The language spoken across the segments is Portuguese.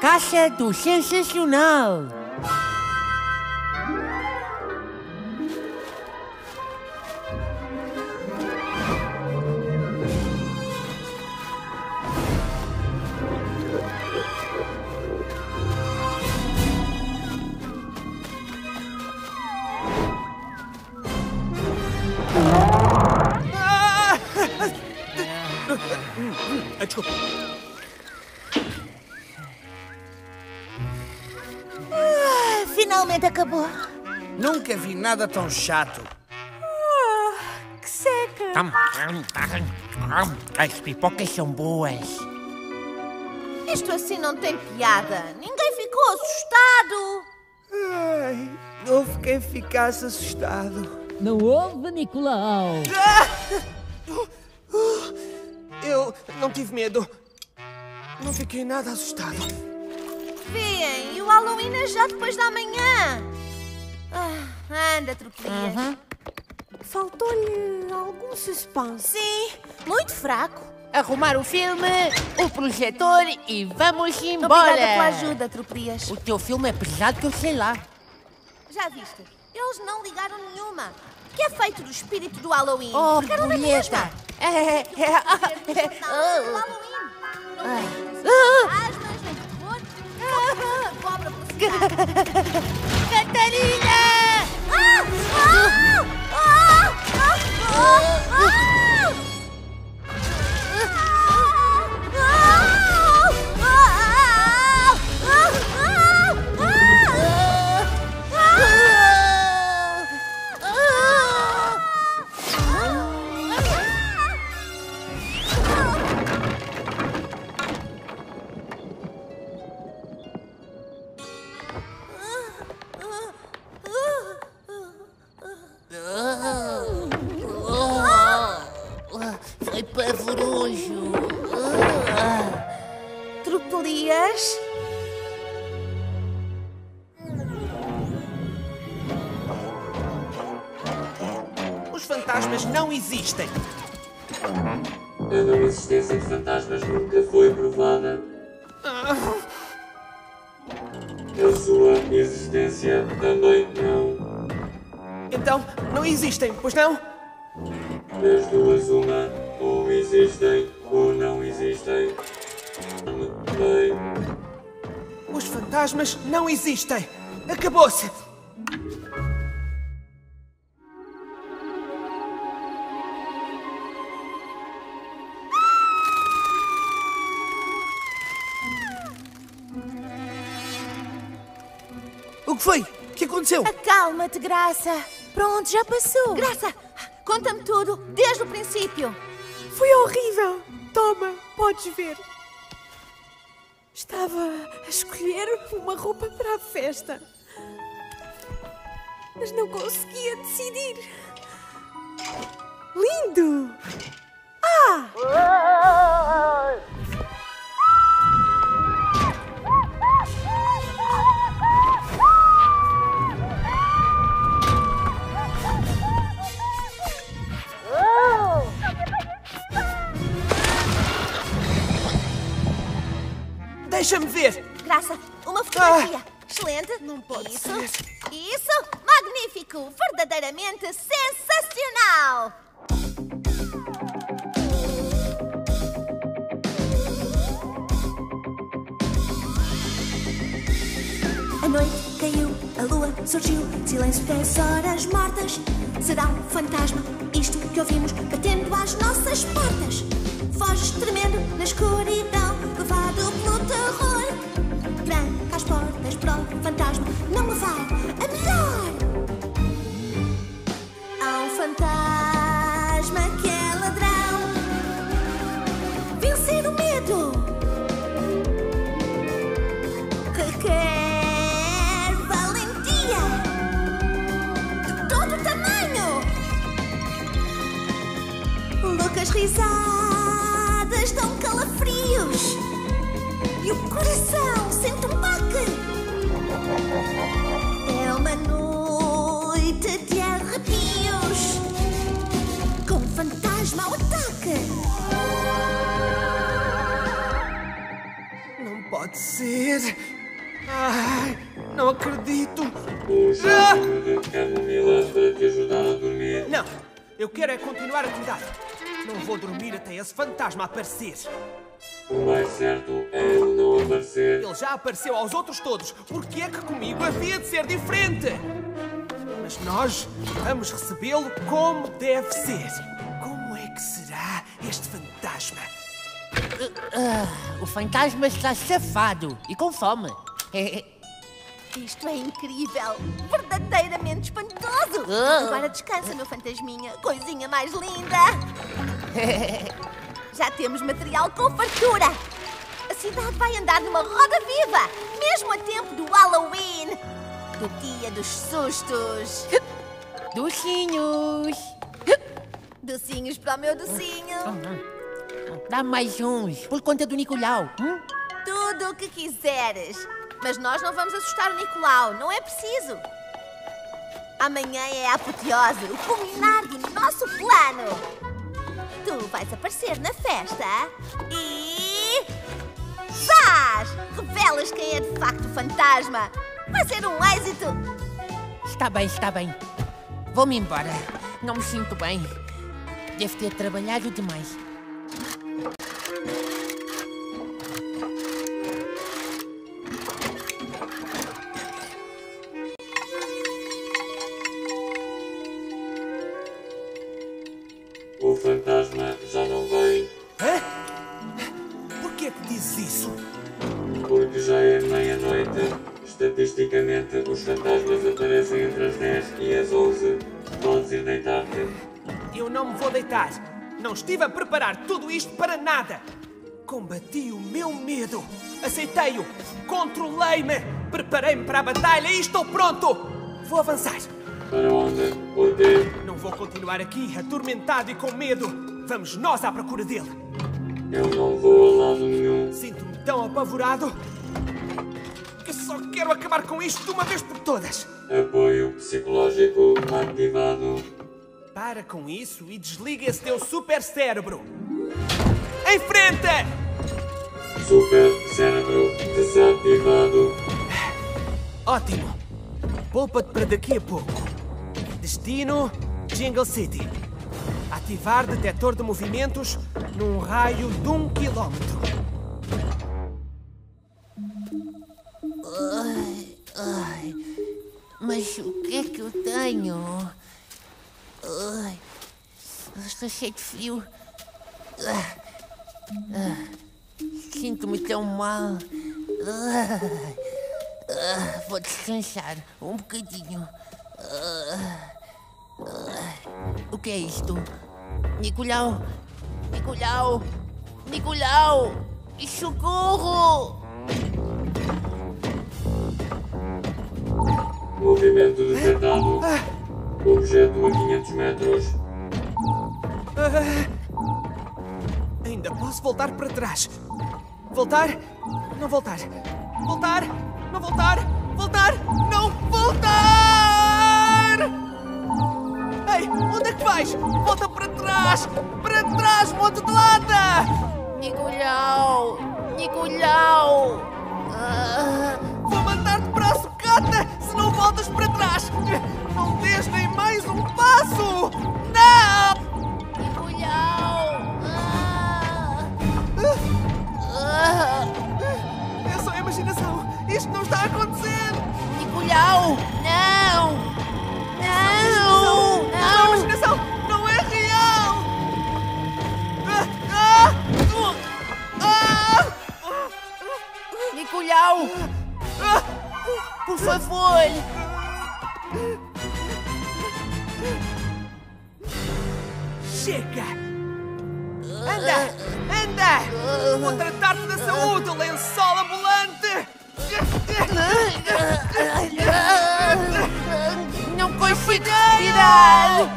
Casa do Sensacional. Desculpa. Finalmente acabou. Nunca vi nada tão chato. Oh, que seca. As pipocas são boas. Isto assim não tem piada. Ninguém ficou assustado. Ai, houve quem ficasse assustado. Não houve, Nicolau. Eu não tive medo. Não fiquei nada assustado. Vêem, e o Halloween é já depois da manhã. Ah, anda, Tropelias. Faltou-lhe algum suspense. Sim, muito fraco. Arrumar o filme, o projetor e vamos embora. Obrigada pela ajuda, Tropelias. O teu filme é pesado que eu sei lá. Já viste? Eles não ligaram nenhuma. Que é feito do espírito do Halloween. Oh, bonita. Catarina! Pavoroso. Tropelias? Os fantasmas não existem. A não existência de fantasmas nunca foi provada. A sua existência também não. Então, não existem, pois não? Das duas, uma. Ou existem, ou não existem. Bem. Os fantasmas não existem. Acabou-se. O que foi? O que aconteceu? Acalma-te, Graça. Pronto, já passou. Graça, conta-me tudo, desde o princípio. Foi horrível! Toma, podes ver. Estava a escolher uma roupa para a festa, mas não conseguia decidir. Lindo! Ah! Deixa-me ver! Graça, uma fotografia! Excelente! Não pode isso, ser! Isso! Magnífico! Verdadeiramente sensacional! A noite caiu, a lua surgiu, silêncio 10 horas mortas. Será um fantasma isto que ouvimos batendo às nossas portas. Foges tremendo na escuridão, levado pelo terror. Tranca as portas para o fantasma não me vai a melhor. Há um fantasma que é ladrão. Vencer o medo, que quer valentia de todo o tamanho. Loucas risadas dão calafrios e o coração sente um baque. acontecer? Ai, não acredito! Já para te ajudar a dormir. Não, eu quero é continuar a cuidar. Não vou dormir até esse fantasma aparecer. O mais certo é ele não aparecer. Ele já apareceu aos outros todos. Por que é que comigo havia de ser diferente? Mas nós vamos recebê-lo como deve ser. Como é que será este fantasma? O fantasma está safado e com fome. Isto é incrível! Verdadeiramente espantoso! Agora descansa, meu fantasminha. Coisinha mais linda! Já temos material com fartura! A cidade vai andar numa roda viva! Mesmo a tempo do Halloween! Do dia dos sustos! Docinhos! Docinhos para o meu docinho! Dá mais uns, por conta do Nicolau! Tudo o que quiseres! Mas nós não vamos assustar o Nicolau, não é preciso. Amanhã é a apoteose, o culminar do nosso plano. Tu vais aparecer na festa e... Zás! Revelas quem é de facto o fantasma. Vai ser um êxito. Está bem, está bem. Vou-me embora. Não me sinto bem. Devo ter trabalhado demais. O fantasma já não vem. Hã? Por que é que dizes isso? Porque já é meia-noite. Estatisticamente, os fantasmas aparecem entre as 10 e as 11. Podes ir deitar-te. Eu não me vou deitar. Não estive a preparar tudo isto para nada. Combati o meu medo. Aceitei-o. Controlei-me. Preparei-me para a batalha e estou pronto. Vou avançar. Para onde? Onde? Não vou continuar aqui, atormentado e com medo. Vamos nós à procura dele. Eu não vou a lado nenhum. Sinto-me tão apavorado que só quero acabar com isto de uma vez por todas. Apoio psicológico ativado. Para com isso e desliga esse teu super cérebro. Em frente! Super cérebro desativado. Ótimo. Poupa-te para daqui a pouco. Destino, Jingle City. Ativar detector de movimentos num raio de 1 km. Ai, mas o que é que eu tenho? Ai, estou cheio de frio. Sinto-me tão mal. Vou descansar um bocadinho. O que é isto? Nicolau! Nicolau! Nicolau! Socorro! Movimento detectado. Objeto a 500 metros. Ainda posso voltar para trás. Voltar? Não voltar. Voltar? Não voltar. Voltar? Não voltar! Ei, onde é que vais? Volta para trás! Para trás, monte de lata! Nicolau! Nicolau! Vou mandar-te para a sucata se não voltas para trás! Não dês nem mais um passo! Não! Nicolau! É só a imaginação! Isto não está a acontecer! Nicolau! Não! Não! Não! Não! A imaginação não é real! Nicolau! Por favor! Chega! Anda! Anda! Vou tratar-te da saúde, lençol ambulante! Não consigo respirar!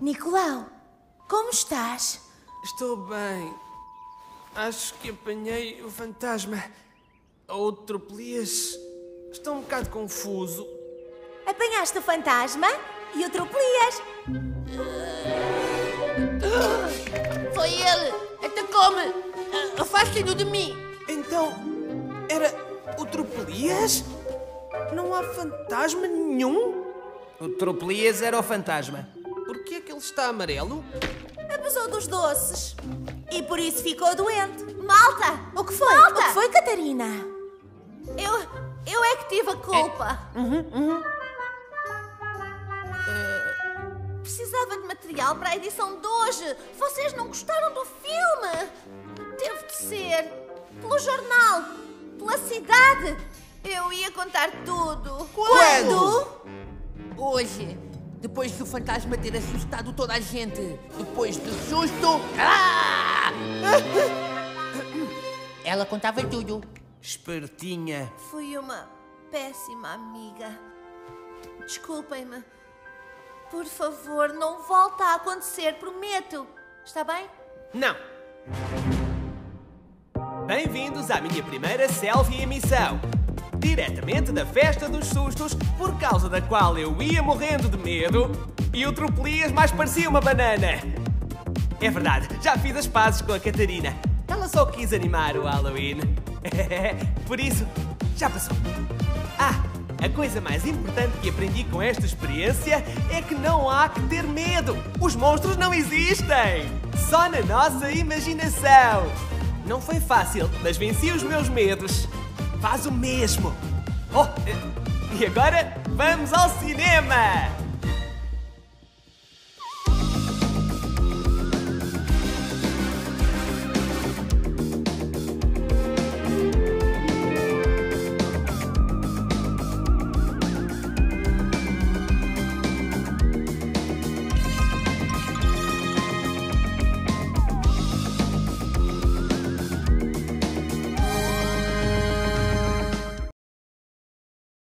Nicolau, como estás? Estou bem. Acho que apanhei o fantasma. ou Tropelias. Estou um bocado confuso. Apanhaste o fantasma e o Tropelias. Foi ele! Atacou-me! Afastem-no de mim! Então, era o Tropelias? Não há fantasma nenhum? O Tropelias era o fantasma. Por que é que ele está amarelo? Abusou dos doces. E por isso ficou doente. Malta! O que foi? Malta! O que foi, Catarina? Eu é que tive a culpa. Precisava de material para a edição de hoje. Vocês não gostaram do filme. Teve de ser. Pelo jornal. Pela cidade. Eu ia contar tudo. Quando? Hoje. Depois do fantasma ter assustado toda a gente. Depois do susto... Ah! Ela contava tudo. Espertinha. Fui uma péssima amiga. Desculpem-me. Por favor, não volta a acontecer, prometo. Está bem? Não. Bem-vindos à minha primeira selfie emissão. Diretamente da festa dos sustos, por causa da qual eu ia morrendo de medo e o Tropelias mais parecia uma banana. É verdade, já fiz as pazes com a Catarina. Ela só quis animar o Halloween. Por isso, já passou. Ah, a coisa mais importante que aprendi com esta experiência é que não há que ter medo. Os monstros não existem. Só na nossa imaginação. Não foi fácil, mas venci os meus medos. Faz o mesmo! Oh, e agora vamos ao cinema!